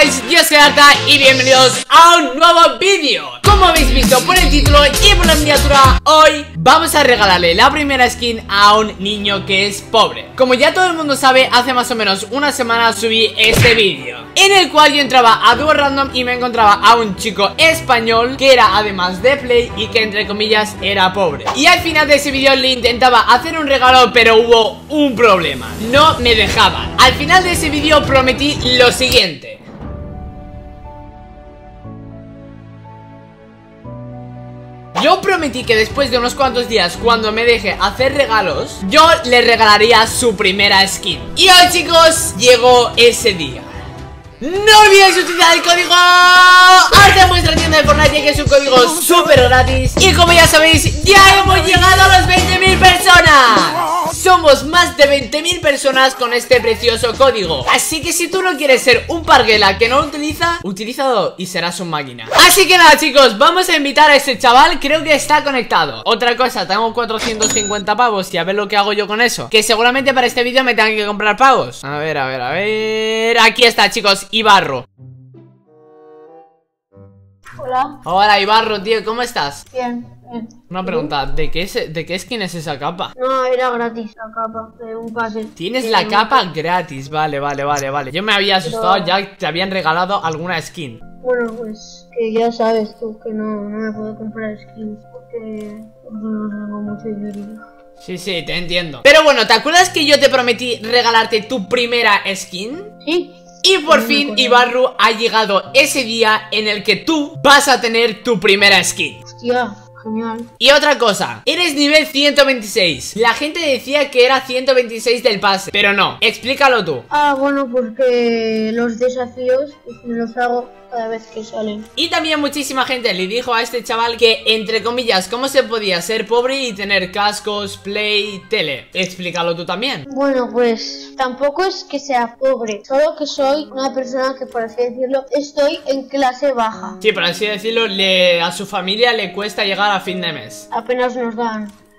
guys, yo soy Arta y bienvenidos a un nuevo vídeo. Como habéis visto por el título y por la miniatura, hoy vamos a regalarle la primera skin a un niño que es pobre. Como ya todo el mundo sabe, hace más o menos una semana subí este vídeo en el cual yo entraba a Duo Random y me encontraba a un chico español que era además de Play y que entre comillas era pobre. Y al final de ese vídeo le intentaba hacer un regalo, pero hubo un problema, no me dejaban. Al final de ese vídeo prometí lo siguiente: yo prometí que después de unos cuantos días, cuando me deje hacer regalos, yo le regalaría su primera skin. Y hoy, chicos, llegó ese día. No olvidéis utilizar el código Arta en vuestra tienda de Fortnite, que es un código súper gratis. Y como ya sabéis, ya hemos llegado a los 20.000 personas. Somos más de 20.000 personas con este precioso código. Así que si tú no quieres ser un parguela que no lo utiliza, utilízalo y serás un máquina. Así que nada, chicos, vamos a invitar a este chaval. Creo que está conectado. Otra cosa, tengo 450 pavos y a ver lo que hago yo con eso, que seguramente para este vídeo me tengan que comprar pavos. A ver, a ver, a ver. Aquí está, chicos, Ibarro. Hola. Hola, Ibarro, tío, ¿cómo estás? Bien. Una pregunta, ¿de qué skin es esa capa? No, era gratis la capa, de un pase. Tienes la capa gratis, vale. Yo me había asustado, pero ya te habían regalado alguna skin. Bueno, pues que ya sabes tú que no me puedo comprar skins porque no tengo mucho dinero. Sí, te entiendo. Pero bueno, ¿te acuerdas que yo te prometí regalarte tu primera skin? Sí. Y por fin, Ibarru, ha llegado ese día en el que tú vas a tener tu primera skin. Hostia. Y otra cosa, eres nivel 126. La gente decía que era 126 del pase, pero no, explícalo tú. Ah, bueno, porque los desafíos pues me los hago cada vez que salen. Y también muchísima gente le dijo a este chaval que, entre comillas, ¿cómo se podía ser pobre y tener cascos, play, tele? Explícalo tú también. Bueno, pues tampoco es que sea pobre, solo que soy una persona que, por así decirlo, estoy en clase baja. Sí, por así decirlo, a su familia le cuesta llegar a fin de mes. Apenas nos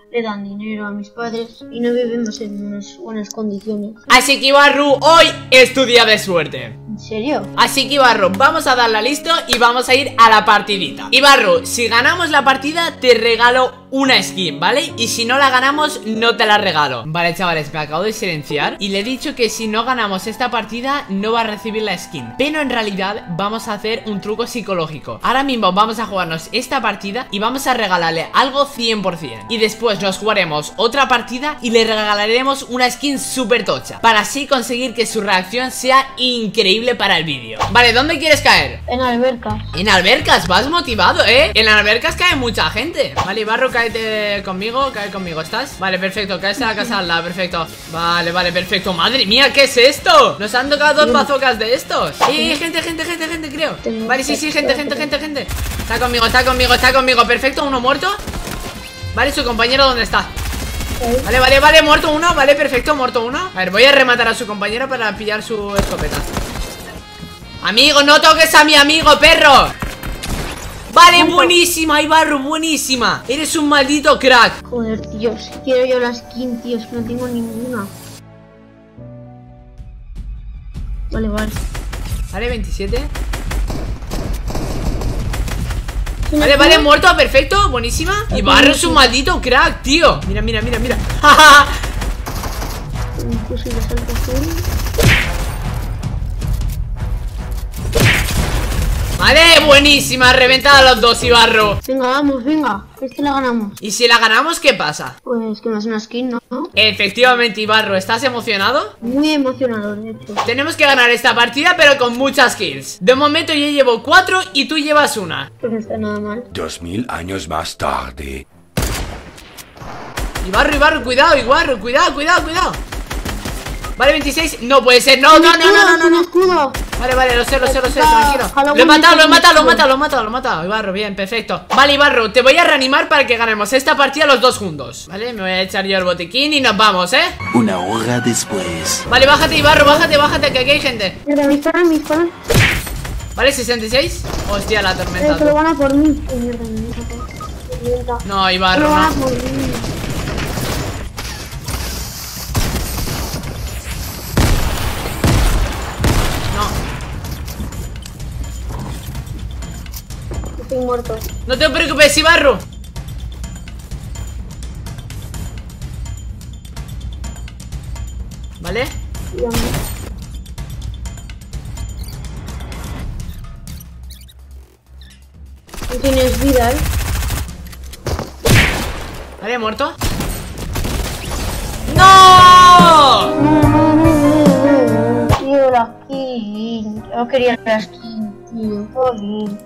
le dan dinero a mis padres y no vivimos en unas buenas condiciones. Así que, Ibarru, hoy es tu día de suerte. ¿En serio? Así que, Ibarru, vamos a darla listo y vamos a ir a la partidita. Ibarru, si ganamos la partida te regalo una skin, ¿vale? Y si no la ganamos, no te la regalo. Vale, chavales, me acabo de silenciar y le he dicho que si no ganamos esta partida no va a recibir la skin, pero en realidad vamos a hacer un truco psicológico. Ahora mismo vamos a jugarnos esta partida y vamos a regalarle algo 100%, y después nos jugaremos otra partida y le regalaremos una skin súper tocha, para así conseguir que su reacción sea increíble para el vídeo. Vale, ¿dónde quieres caer? En albercas. En albercas, vas motivado, ¿eh? En albercas cae mucha gente. Vale, Ibarru, cáete conmigo, cae conmigo, ¿estás? Vale, perfecto, caes a la casa al lado, perfecto. Vale, perfecto, madre mía, ¿qué es esto? Nos han tocado dos bazocas de estos. Gente, creo. Vale, sí, gente. Está conmigo, perfecto, uno muerto. Vale, su compañero, ¿dónde está? Vale, muerto uno, vale, perfecto, muerto uno. A ver, voy a rematar a su compañero para pillar su escopeta. Amigo, no toques a mi amigo, perro. Vale, buenísima, Ibarru, buenísima. Eres un maldito crack. Joder, tío, si quiero yo la skin, tío, no tengo ninguna. Vale, 27. Vale, muerto, perfecto, buenísima. Ibarru es un maldito crack, tío. Mira. Vale, buenísima, reventada los dos, Ibarru. Venga, vamos, es que la ganamos. ¿Y si la ganamos, qué pasa? Pues que me hace una skin, ¿no? Efectivamente, Ibarru, ¿estás emocionado? Muy emocionado, de hecho. Tenemos que ganar esta partida, pero con muchas kills. De momento yo llevo 4 y tú llevas una. Pues no está nada mal. 2000 años más tarde. Ibarru, cuidado. Vale, 26, no puede ser, no. Vale, lo sé, tranquilo. Lo he matado, Ibarru, bien, perfecto. Vale, Ibarru, te voy a reanimar para que ganemos esta partida los dos juntos. Vale, me voy a echar yo el botiquín y nos vamos, ¿eh? Una hora después. Vale, bájate, Ibarru, bájate, que aquí hay gente. Me disparan. Vale, 66. Hostia, la tormenta. Pero van a por mí. No, Ibarru, no. estoy muerto. No te preocupes, Ibarro. ¿Vale? Bien. No tienes vida, ¿eh? ¿Vale? ¿Muerto? ¡No! Tío, la skin. Yo quería la skin, tío. Jolín.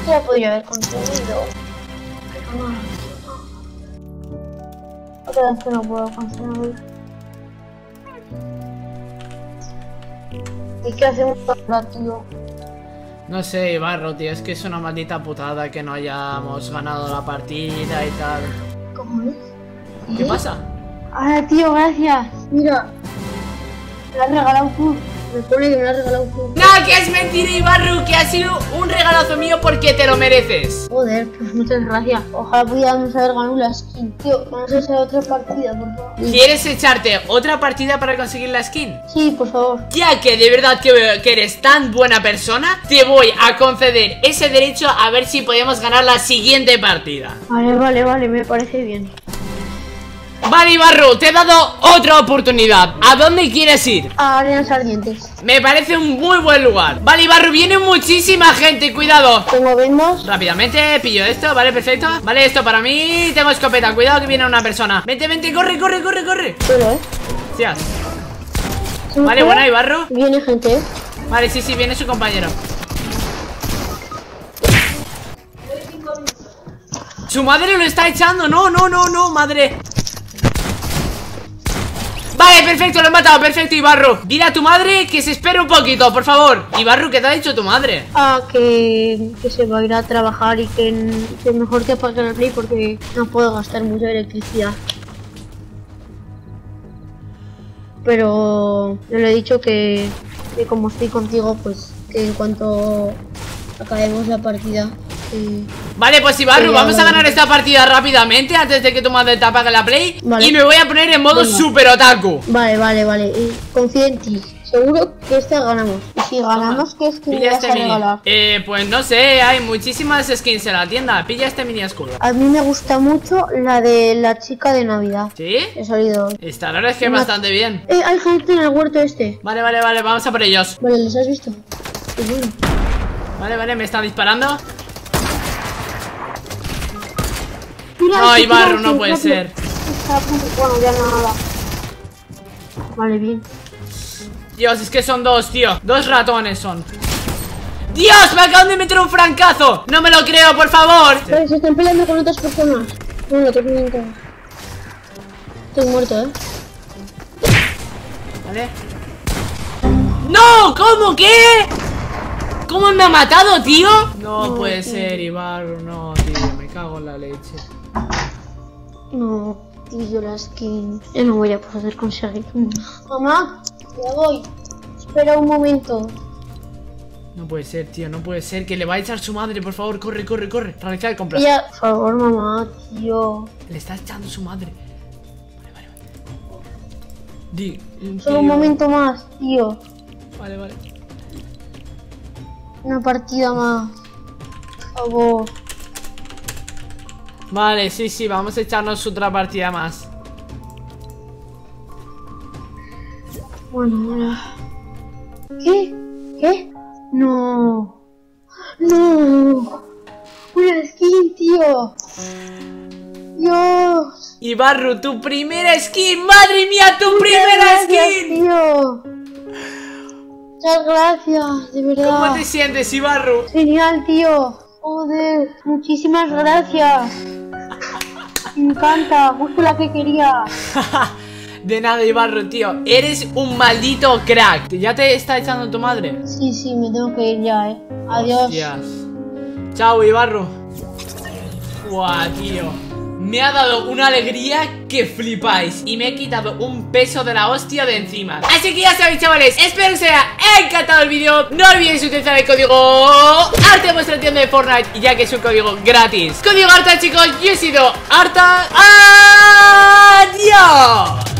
Esto ya podría haber conseguido. Otra vez que no puedo conseguir. ¿Y qué hacemos ahora, tío? No sé, Ibarro, tío, es que es una maldita putada que no hayamos ganado la partida y tal. ¿Cómo es? ¿Qué pasa? Ah, tío, gracias. Mira, me la has regalado tú. Me pone que me la has regalado tú. No, que es mentira, Ibarro, que ha sido un regalazo mío porque te lo mereces. Joder, pues muchas gracias. Ojalá pudiéramos haber ganado la skin, tío. Vamos a hacer otra partida, por favor. ¿Quieres echarte otra partida para conseguir la skin? Sí, por favor. Ya que de verdad que eres tan buena persona, te voy a conceder ese derecho a ver si podemos ganar la siguiente partida. Vale, me parece bien. Vale, Ibarro, te he dado otra oportunidad. ¿A dónde quieres ir? A Arenas Ardientes. Me parece un muy buen lugar. Vale, Ibarro, viene muchísima gente, cuidado. Te movemos. Rápidamente, pillo esto, vale, perfecto. Vale, esto para mí, tengo escopeta, cuidado que viene una persona. Vente, corre. Pero, hostias. Vale, buena, Ibarro. Viene gente, ¿eh? Vale, sí, viene su compañero. Su madre lo está echando, no, madre. Vale, perfecto, lo he matado, perfecto, Ibarro. Dile a tu madre que se espere un poquito, por favor. Ibarro, ¿qué te ha dicho tu madre? Ah, que se va a ir a trabajar y que mejor que apague el play porque no puedo gastar mucha electricidad. Pero yo le he dicho que como estoy contigo, pues que en cuanto acabemos la partida... Vale, pues Ibarro, vamos a ganar esta partida rápidamente antes de que tu madre te apague la play. Vale. Y me voy a poner en modo super otaku. Vale, confío en ti. Seguro que esta ganamos. Y si ganamos, ¿qué skin me vas a regalar? Pues no sé, hay muchísimas skins en la tienda. Pilla este mini escudo. A mí me gusta mucho la de la chica de Navidad. ¿Sí? He salido. Esta la verdad es que es bastante bien. Hay gente en el huerto este. Vale, vamos a por ellos. Vale, ¿los has visto? Qué bueno. Vale, me está disparando. No, Ibarro, no puede ser. Bueno, ya nada. Vale, bien. Dios, es que son dos, tío. Dos ratones son. ¡Dios! Me acaban de meter un francazo. No me lo creo, por favor. Vale, se están peleando con otras personas. No, no te miento. Estoy muerto, ¿eh? Vale. ¡No! ¿Cómo? ¿Qué? ¿Cómo me ha matado, tío? No puede ser, Ibarro, no, tío. Me cago en la leche. No, tío, la skin. Yo no voy a poder conseguir. Mamá, ya voy. Espera un momento. No puede ser, tío, no puede ser. Que le va a echar su madre, por favor, corre. Realizar compras. Ya, por favor, mamá, tío. Le está echando su madre. Vale. Solo un momento más, tío. Vale. Una partida más. Por favor. Vale, sí, vamos a echarnos otra partida más. Bueno. ¿Qué? No. Una skin, tío. Dios. Ibarro, tu primera skin. Madre mía, tu primera skin. Tío. Muchas gracias, de verdad. ¿Cómo te sientes, Ibarro? Genial, tío. Joder, muchísimas gracias. Me encanta, justo la que quería. De nada, Ibarro, tío. Eres un maldito crack. ¿Ya te está echando tu madre? Sí, me tengo que ir ya, Adiós. Hostias. Chao, Ibarro. Guau, tío. Me ha dado una alegría que flipáis. Y me he quitado un peso de la hostia de encima. Así que ya sabéis, chavales. Espero que os haya encantado el vídeo. No olvidéis utilizar el código ARTA en vuestra tienda de Fortnite, ya que es un código gratis. Código ARTA, chicos. Yo he sido ARTA. ¡Adiós!